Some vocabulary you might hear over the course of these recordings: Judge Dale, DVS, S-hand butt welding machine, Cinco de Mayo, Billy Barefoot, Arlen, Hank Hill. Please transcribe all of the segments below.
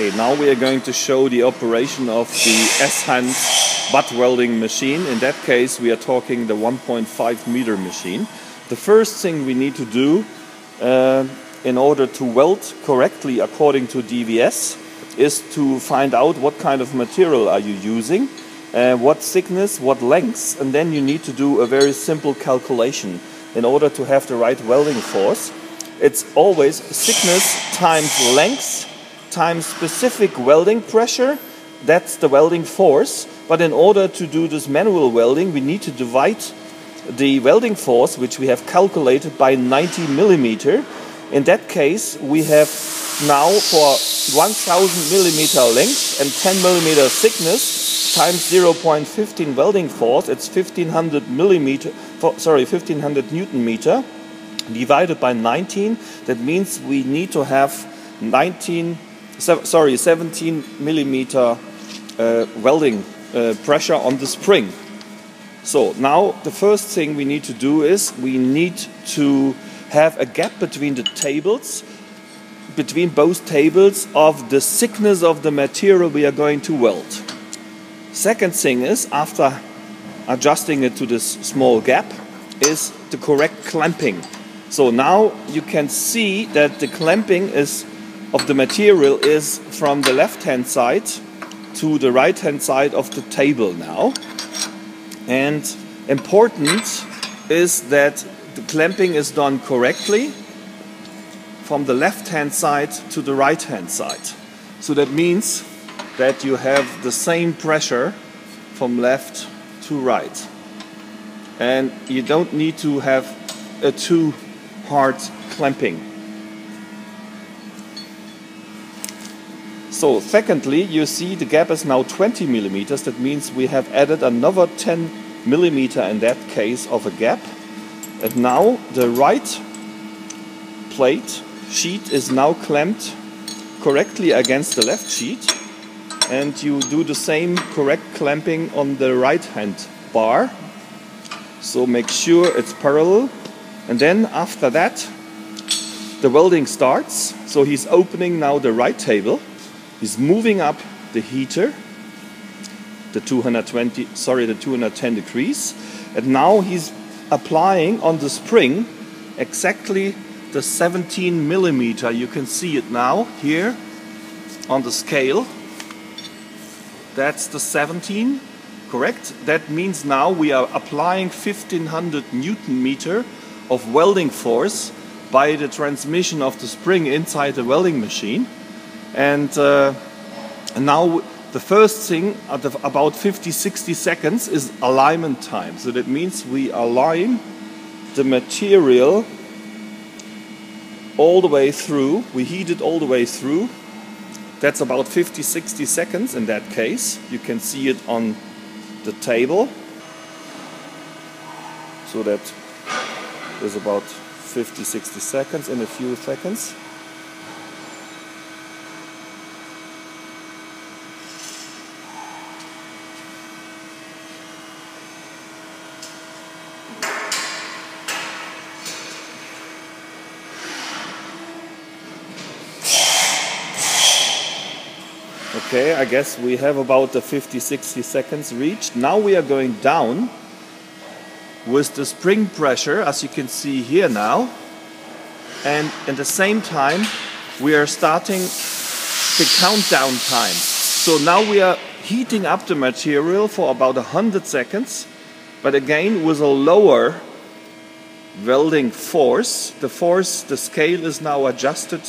Okay, now we are going to show the operation of the S-hand butt welding machine. In that case we are talking the 1.5 meter machine. The first thing we need to do in order to weld correctly according to DVS is to find out what kind of material are you using, what thickness, what length, and then you need to do a very simple calculation in order to have the right welding force. It's always thickness times length times specific welding pressure. That's the welding force. But in order to do this manual welding, we need to divide the welding force, which we have calculated, by 90 millimeter. In that case, we have now for 1000 millimeter length and 10 millimeter thickness times 0.15 welding force. It's 1500 newton meter divided by 19. That means we need to have 17 millimeter welding pressure on the spring. So now the first thing we need to do is we need to have a gap between the tables, between both tables, of the thickness of the material we are going to weld. Second thing is, after adjusting it to this small gap, is the correct clamping. So now you can see that the clamping is of the material is from the left hand side to the right hand side of the table now. And important is that the clamping is done correctly from the left hand side to the right hand side. So that means that you have the same pressure from left to right. And you don't need to have a too hard clamping. So secondly, you see the gap is now 20 millimeters. That means we have added another 10 millimeter in that case of a gap. And now the right plate sheet is now clamped correctly against the left sheet. And you do the same correct clamping on the right hand bar. So make sure it's parallel. And then after that, the welding starts. So he's opening now the right table. He's moving up the heater, the 210 degrees. And now he's applying on the spring exactly the 17 millimeter. You can see it now here on the scale. That's the 17, correct? That means now we are applying 1500 newton meter of welding force by the transmission of the spring inside the welding machine. And now the first thing at about 50-60 seconds is alignment time. So that means we align the material all the way through. We heat it all the way through. That's about 50-60 seconds in that case. You can see it on the table. So that is about 50-60 seconds in a few seconds. Okay, I guess we have about the 50-60 seconds reached. Now we are going down with the spring pressure, as you can see here now. And at the same time, we are starting the countdown time. So now we are heating up the material for about 100 seconds. But again, with a lower welding force. The scale is now adjusted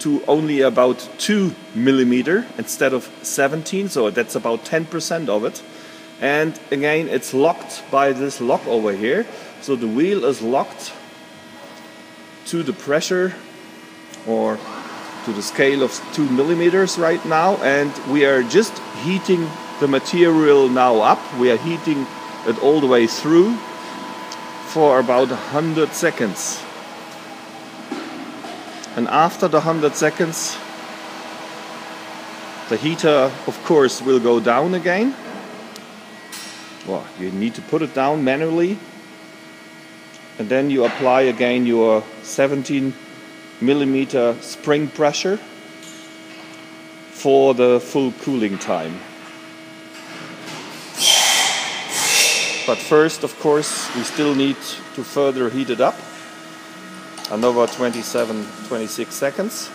to only about 2 millimeter instead of 17, so that's about 10% of it. And again, it's locked by this lock over here, so the wheel is locked to the pressure or to the scale of 2 millimeters right now. And we are just heating the material now up. We are heating it all the way through for about 100 seconds. And after the 100 seconds, the heater, of course, will go down again. Well, you need to put it down manually. And then you apply again your 17 millimeter spring pressure for the full cooling time. But first, of course, we still need to further heat it up. Another 26 seconds.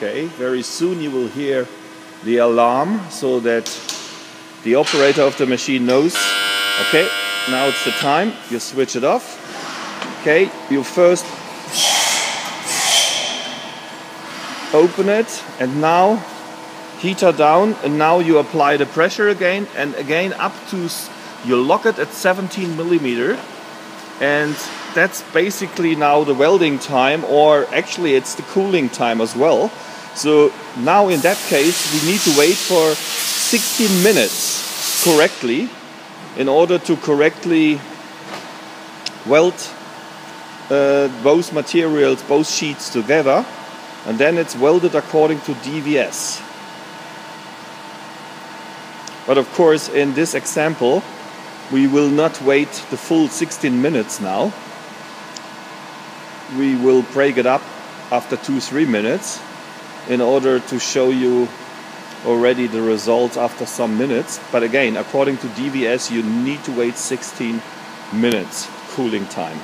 Okay, very soon you will hear the alarm so that the operator of the machine knows, okay, now it's the time, you switch it off. Okay, you first open it and now heater down, and now you apply the pressure again and again up to, you lock it at 17 millimeter, and that's basically now the welding time, or actually it's the cooling time as well. So now in that case we need to wait for 16 minutes correctly in order to correctly weld both materials, both sheets together, and then it's welded according to DVS. But of course in this example we will not wait the full 16 minutes now. We will break it up after 2-3 minutes in order to show you already the results after some minutes. But again, according to DVS, you need to wait 16 minutes cooling time.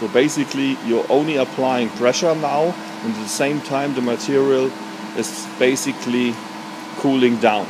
So basically, you're only applying pressure now, and at the same time, the material is basically cooling down.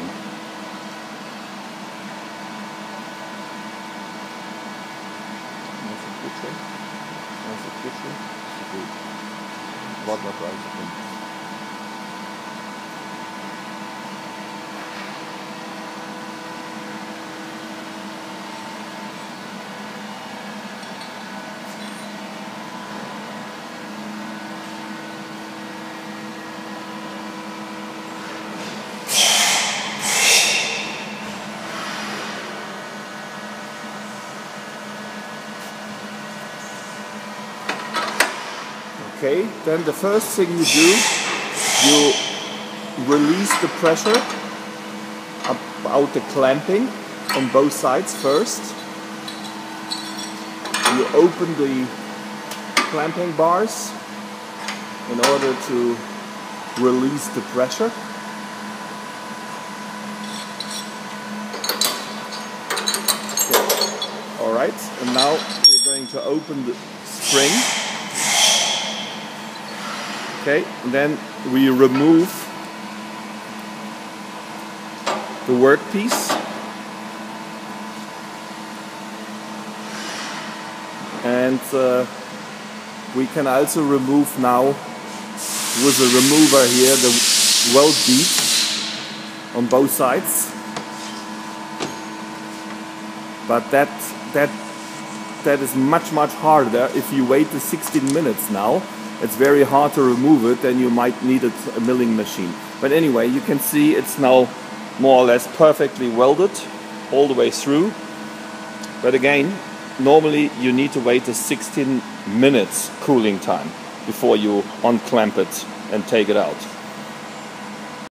Okay, then the first thing you do, you release the pressure about the clamping on both sides first. You open the clamping bars in order to release the pressure. Okay. Alright, and now we're going to open the spring. Okay, and then we remove the workpiece and we can also remove now with a remover here the weld beads on both sides, but that is much harder. If you wait the 16 minutes now, it's very hard to remove it, then you might need a milling machine. But anyway, you can see it's now more or less perfectly welded all the way through. But again, normally you need to wait the 16 minutes cooling time before you unclamp it and take it out.